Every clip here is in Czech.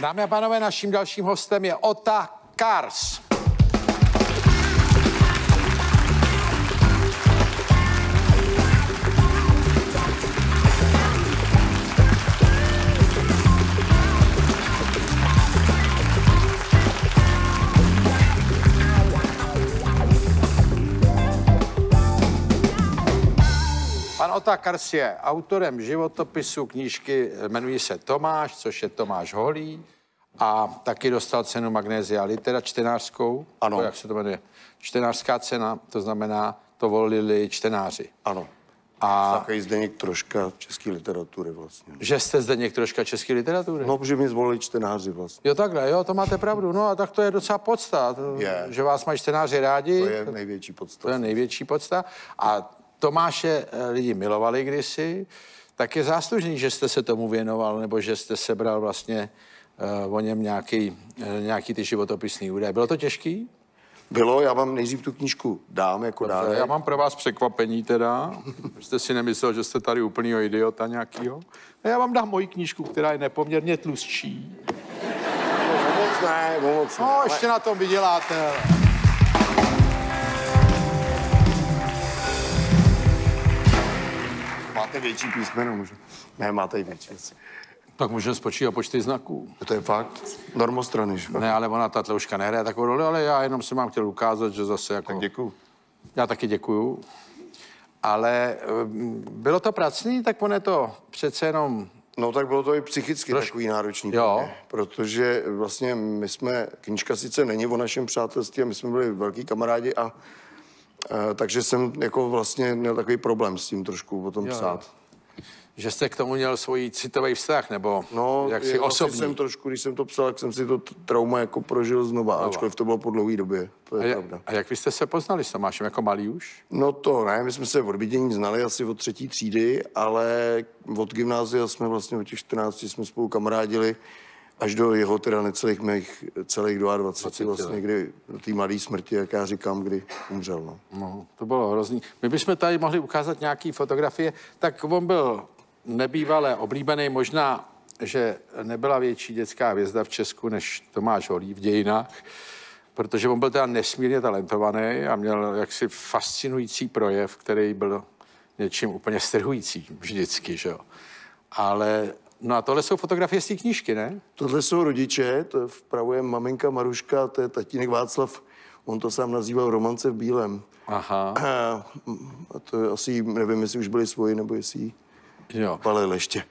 Dámy a pánové, naším dalším hostem je Ota Kars. Ota Kars je autorem životopisu knížky, jmenují se Tomáš, což je Tomáš Holý, a taky dostal cenu Magnesia Litera čtenářskou. Ano. Jak se to jmenuje? Čtenářská cena, to znamená, to volili čtenáři. Ano. A takový Zdeněk Troška české literatury vlastně. Že jste Zdeněk Troška české literatury? No, protože mi zvolili čtenáři vlastně. Jo, takhle, jo, to máte pravdu. No a tak to je docela podsta, že vás mají čtenáři rádi. To je největší podsta. To je největší podsta. A Tomáše lidi milovali kdysi, tak je záslužný, že jste se tomu věnoval, nebo že jste sebral vlastně o něm nějaký ty životopisný údaje. Bylo to těžký? Bylo, já vám nejdřív tu knížku dám jako dárek. Já mám pro vás překvapení teda. Jste si nemyslel, že jste tady úplnýho idiota nějakýho? Já vám dám moji knížku, která je nepoměrně tlustší. Moc ne. No, ještě na tom vyděláte. Máte větší písmeno, můžu? Ne, máte i větší. Tak můžeme spočítat počty znaků. To je fakt normostrany, že? Ne, ale ona, ta tlouška nehraje takovou roli, ale já jenom si vám chtěl ukázat, že zase jako... Tak děkuju. Já taky děkuju. Ale bylo to pracný, tak ono to přece jenom... No tak bylo to i psychicky takový náročný. Jo. Protože vlastně my jsme... Knížka sice není o našem přátelství a my jsme byli velký kamarádi a... takže jsem jako vlastně měl takový problém s tím trošku o tom psát. Že jste k tomu měl svůj citový vztah, nebo jaksi osobní? No, jsem trošku, když jsem to psal, tak jsem si to trauma jako prožil znova, ačkoliv to bylo po dlouhé době, to je pravda. A jak vy jste se poznali s Tomášem, jako malý už? No to ne, my jsme se od vidění znali asi od 3. třídy, ale od gymnázia jsme vlastně od těch 14 jsme spolu kamarádili až do jeho teda necelých mých, celých 22 vlastně, kdy do té mladé smrti, jak já říkám, kdy umřel, no. No, to bylo hrozný. My bychom tady mohli ukázat nějaké fotografie, tak on byl nebývalé oblíbený, možná, že nebyla větší dětská hvězda v Česku, než Tomáš Holý v dějinách, protože on byl teda nesmírně talentovaný a měl jaksi fascinující projev, který byl něčím úplně strhujícím vždycky, že jo. Ale... No a tohle jsou fotografie z té knížky, ne? Tohle jsou rodiče, to je vpravo je maminka Maruška, to je tatínek Václav, on to sám nazýval Romance v bílém. Aha. A to je asi, nevím, jestli už byli svoji, nebo jestli jí palili ještě.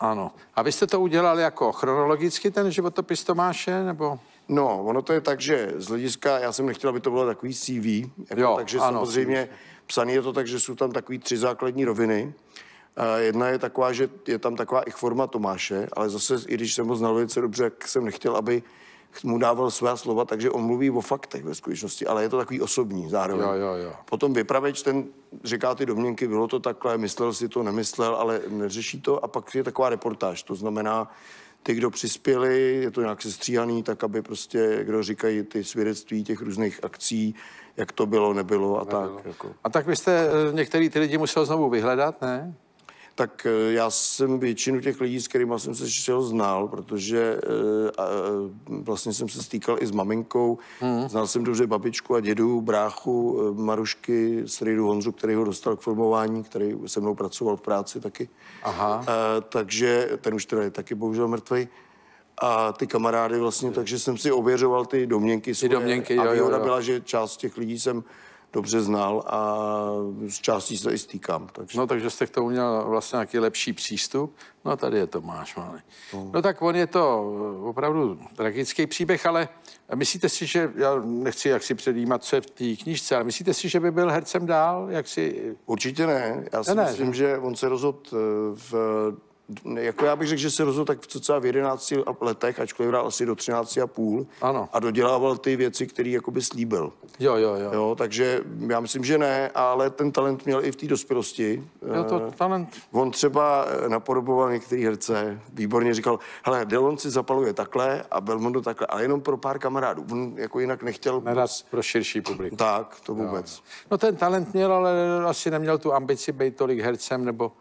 Ano. A vy jste to udělali jako chronologicky, ten životopis Tomáše, nebo? No, ono to je tak, že z hlediska, já jsem nechtěl, aby to bylo takový CV, jako, jo, takže ano, samozřejmě psaný je to tak, že jsou tam takový 3 základní roviny. Jedna je taková, že je tam taková i forma Tomáše, ale zase, i když jsem ho znal velice dobře, jak jsem nechtěl, aby mu dával svá slova, takže on mluví o faktech ve skutečnosti, ale je to takový osobní zároveň. Jo. Potom vypravěč, ten říká ty domněnky, bylo to takhle, myslel si to, nemyslel, ale neřeší to. A pak je taková reportáž, to znamená, ty, kdo přispěli, je to nějak sestříhaný, tak aby prostě, kdo říkají ty svědectví těch různých akcí, jak to bylo, nebylo a tak. Jako. A tak byste některý ty lidi musel znovu vyhledat, ne? Tak já jsem většinu těch lidí, s kterými jsem se šel, znal, protože vlastně jsem se stýkal i s maminkou. Znal jsem dobře babičku a dědu, bráchu Marušky, strýdu Honzu, který ho dostal k filmování, který se mnou pracoval v práci taky. Aha. Takže ten už teda je taky bohužel mrtvý. A ty kamarády vlastně, takže jsem si ověřoval ty domněnky svoje. Ty domněnky, a výhoda byla, že část těch lidí jsem dobře znal a z částí se i stýkám. Takže. No, takže jste k tomu měl vlastně nějaký lepší přístup. No, tady je Tomáš, ale. No, tak on je to opravdu tragický příběh, ale myslíte si, že, já nechci jaksi předjímat, co je v té knížce, ale myslíte si, že by byl hercem dál, jaksi? Určitě ne. Já si myslím, že on se rozhodl jako já bych řekl, že se rozhodl tak v 11 letech, ačkoliv hrál asi do 13,5. Ano. A dodělával ty věci, které jakoby slíbil. Jo, takže já myslím, že ne, ale ten talent měl i v té dospělosti. Jo, to talent. On třeba napodoboval některé herce, výborně říkal, hele, Delon si zapaluje takhle a Belmondo takhle, ale jenom pro pár kamarádů. On jako jinak nechtěl... Neraz pro širší publikum. Tak, to vůbec. Jo. No ten talent měl, ale asi neměl tu ambici být tolik hercem, nebo...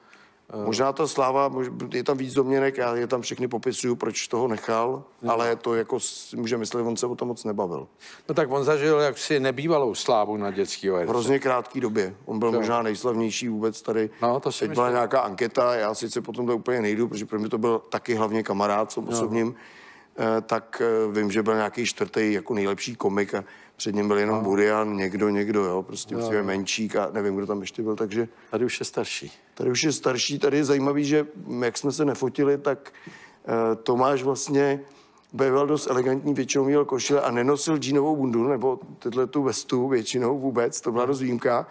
Možná ta sláva, je tam víc domněnek, já je tam všechny popisuju, proč toho nechal, ale to jako může myslet, on se o tom moc nebavil. No tak on zažil jaksi nebývalou slávu na dětského herce. V hrozně krátké době. On byl možná nejslavnější vůbec tady. No, to teď byla nějaká anketa, já sice potom to úplně nejdu, protože pro mě to byl taky hlavně kamarád, co osobním, tak vím, že byl nějaký čtvrtý jako nejlepší komik a před ním byl jenom Burian, někdo, jo, prostě Menšík a nevím, kdo tam ještě byl, takže... Tady už je starší. Tady je zajímavý, že jak jsme se nefotili, tak Tomáš vlastně byl dost elegantní, většinou měl košile a nenosil džínovou bundu, nebo tu vestu většinou vůbec, to byla dost výjimka.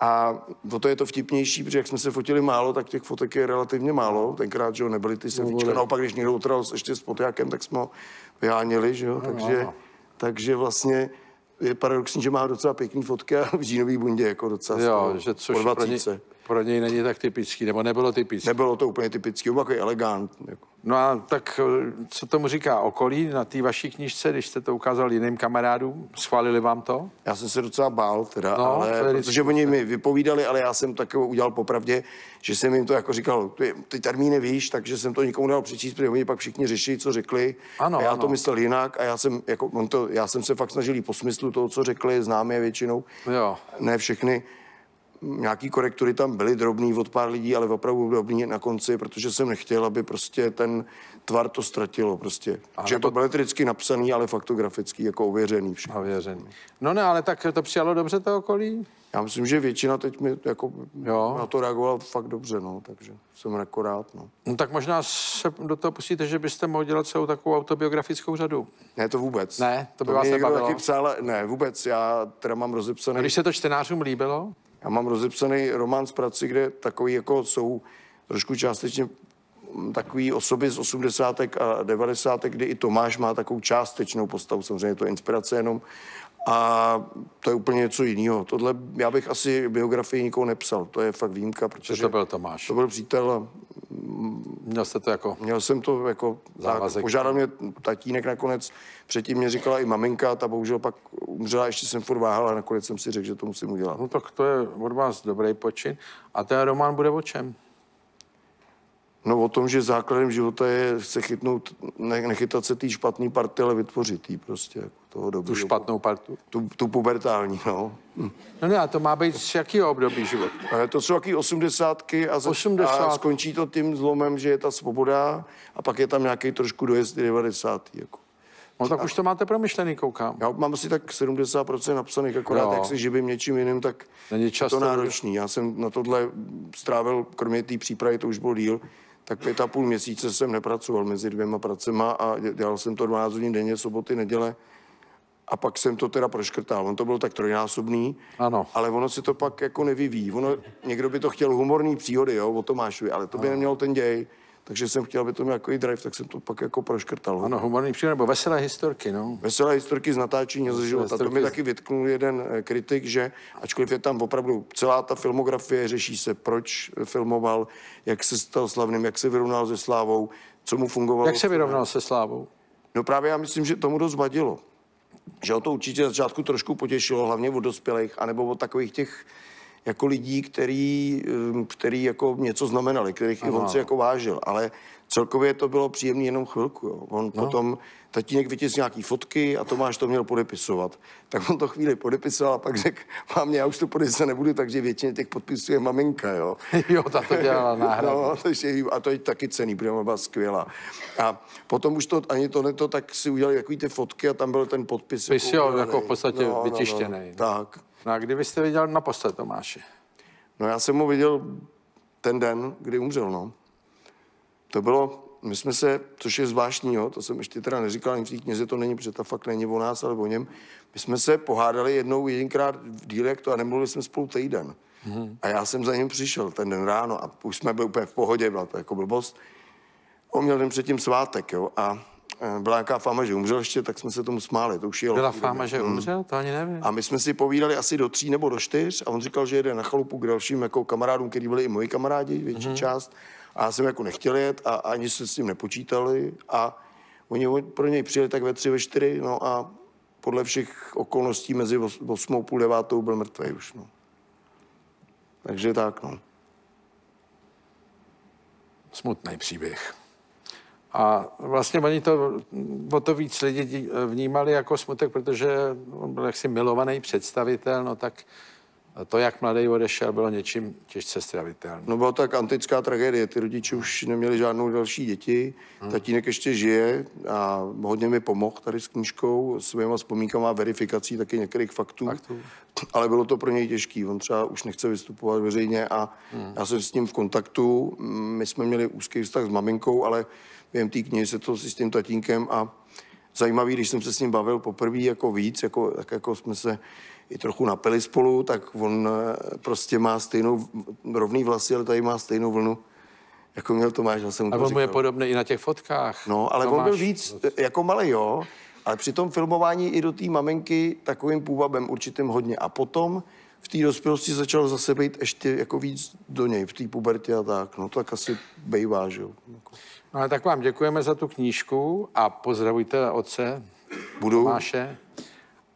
A to je to vtipnější, protože jak jsme se fotili málo, tak těch fotek je relativně málo. Tenkrát, že jo, nebyly ty selfiečka. Naopak, když někdo utral ještě s potákem, tak jsme ho vyháněli, že jo. Takže vlastně je paradoxní, že má docela pěkný fotky a v džínový bundě jako docela že pro něj není tak typický, nebo nebylo typický. Nebylo to úplně typický, obakový elegant. Jako. No a tak co tomu říká okolí na té vaší knížce, když jste to ukázal jiným kamarádům? Schválili vám to? Já jsem se docela bál teda, no, ale, protože oni mi vypovídali, ale já jsem taky udělal popravdě, že jsem jim to jako říkal, ty termíny víš, takže jsem to nikomu dal přečíst, protože oni pak všichni řeší, co řekli. Ano, a já to myslel jinak a já jsem se fakt snažil jít po smyslu toho, co řekli, známe je většinou, ne všechny. Nějaký korektury tam byly drobný od pár lidí, ale opravdu drobný na konci, protože jsem nechtěl, aby prostě ten tvar to ztratilo prostě. Že to beletricky napsaný, ale faktografický, jako ověřený všechno. Ověřený. No ne, ale tak to přijalo dobře to okolí? Já myslím, že většina teď mi jako na to reagovala fakt dobře, no, takže jsem jako rád, no. No tak možná se do toho pustíte, že byste mohl dělat celou takovou autobiografickou řadu. Ne, to vůbec. Ne, to by vás nebavilo. Taky psal, ne, vůbec, já teda mám rozepsaný... A když se to čtenářům líbilo? Já mám rozepsaný román z prací, kde takový jako jsou trošku částečně takový osoby z 80. a 90. kdy i Tomáš má takovou částečnou postavu, samozřejmě to je inspirace jenom. A to je úplně něco jiného. Tohle já bych asi biografii nikoho nepsal, to je fakt výjimka, protože to byl Tomáš. To byl přítel. Měl jste to jako? Měl jsem to jako závazek. Požádal mě tatínek nakonec, předtím mě říkala i maminka, ta bohužel pak umřela, ještě jsem furt váhal a nakonec jsem si řekl, že to musím udělat. No tak to je od vás dobrý počin. A ten román bude o čem? No o tom, že základem života je se chytnout, nechytat se té špatné party, ale vytvořit jí prostě. Jako toho dobrýho, tu špatnou partu? Tu pubertální, no. No ne, a to má být z jakého období života? To jsou jaký 80. A skončí to tím zlomem, že je ta svoboda a pak je tam nějaký trošku dojezd 90. Jako. No tak už to máte promyšlený, koukám. Já mám asi tak 70% napsaných, akorát jak se živím něčím jiným, tak není často to náročný. Já jsem na tohle strávil, kromě té přípravy, to už byl díl, tak 5,5 měsíce jsem nepracoval mezi dvěma pracema a dělal jsem to 12 hodin denně, soboty, neděle a pak jsem to teda proškrtal. On to byl tak trojnásobný, ale ono se to pak jako nevyvíjí. Někdo by to chtěl humorní příhody, jo, o Tomášovi, ale to by nemělo ten děj, takže jsem chtěl, aby to měl jako i drive, tak jsem to pak jako proškrtal. Ano, humorní příhody, nebo veselé historky, no. Veselé historky z natáčení ze života. To mi taky vytknul jeden kritik, že ačkoliv je tam opravdu celá ta filmografie, řeší se, proč filmoval, jak se stal slavným, jak se vyrovnal se slávou, co mu fungovalo. Jak se vyrovnal se slávou? No právě já myslím, že tomu dost vadilo. Že ho to určitě začátku trošku potěšilo, hlavně od dospělých, anebo od takových těch jako lidí, který jako něco znamenali, kterých on si jako vážil, ale celkově to bylo příjemné jenom chvilku, jo. Potom tatínek vytisl nějaký fotky a Tomáš to měl podepisovat. Tak on to chvíli podepisoval a pak řekl, mám, já už to podepisovat nebudu, takže většině těch podpisů je maminka, jo. Jo, ta to dělala náhradu. A to je taky cený, protože ona byla skvělá. A potom už to, ani to neto, tak si udělali takový ty fotky a tam byl ten podpis. Pys jako v podstatě vytištěný. Tak. No a kdy byste viděl naposled Tomáše? No já jsem ho viděl ten den, kdy umřel, no. To bylo, my jsme se, což je zvláštní, jo, to jsem ještě teda neříkal, ani v té knize to není, protože ta fakt není o nás, ale o něm. My jsme se pohádali jedinkrát v díle, a nemluvili jsme spolu týden. A já jsem za ním přišel ten den ráno a už jsme byli úplně v pohodě, byla to jako blbost. On měl den předtím svátek, jo, a byla nějaká fáma, že umřel ještě, tak jsme se tomu smáli. To už je byla fáma, že umřel? To ani nevím. A my jsme si povídali asi do 3 nebo do 4 a on říkal, že jede na chalupu k dalším jako kamarádům, kteří byli i moji kamarádi, větší část. A já jsem jako nechtěl jet a ani se s tím nepočítali. A oni pro něj přijeli tak ve 3, ve 4, no a podle všech okolností mezi 8:30 a 8:30 byl mrtvý už, no. Takže tak, no. smutný příběh. A vlastně oni to, o to víc lidi vnímali jako smutek, protože on byl jaksi milovaný představitel, no tak to, jak mladý odešel, bylo něčím těžce stravitelné. No byla tak antická tragédie, ty rodiče už neměli žádnou další děti, tatínek ještě žije a hodně mi pomohl tady s knížkou, svýma vzpomínkama a verifikací taky některých faktů, ale bylo to pro něj těžký, on třeba už nechce vystupovat veřejně a já jsem s ním v kontaktu, my jsme měli úzký vztah s maminkou, ale během té knihy se to s tím tatínkem a zajímavý, když jsem se s ním bavil poprvé jako víc, jako jsme se i trochu napili spolu, tak on prostě má stejnou, rovný vlasy, ale tady má stejnou vlnu, jako měl Tomáš. Já jsem mu to říkal. A on mu je podobný i na těch fotkách. No, ale Tomáš, on byl víc, jako malej, jo, ale při tom filmování i do té maminky takovým půvabem určitým hodně. A potom v té dospělosti začal zase být ještě jako víc do něj, v té pubertě a tak. No tak asi bejvá, že jo. No, tak vám děkujeme za tu knížku a pozdravujte otce Tomáše.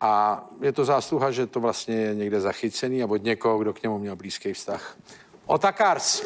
A je to zásluha, že to vlastně je někde zachycený a od někoho, kdo k němu měl blízký vztah. Ota Kars.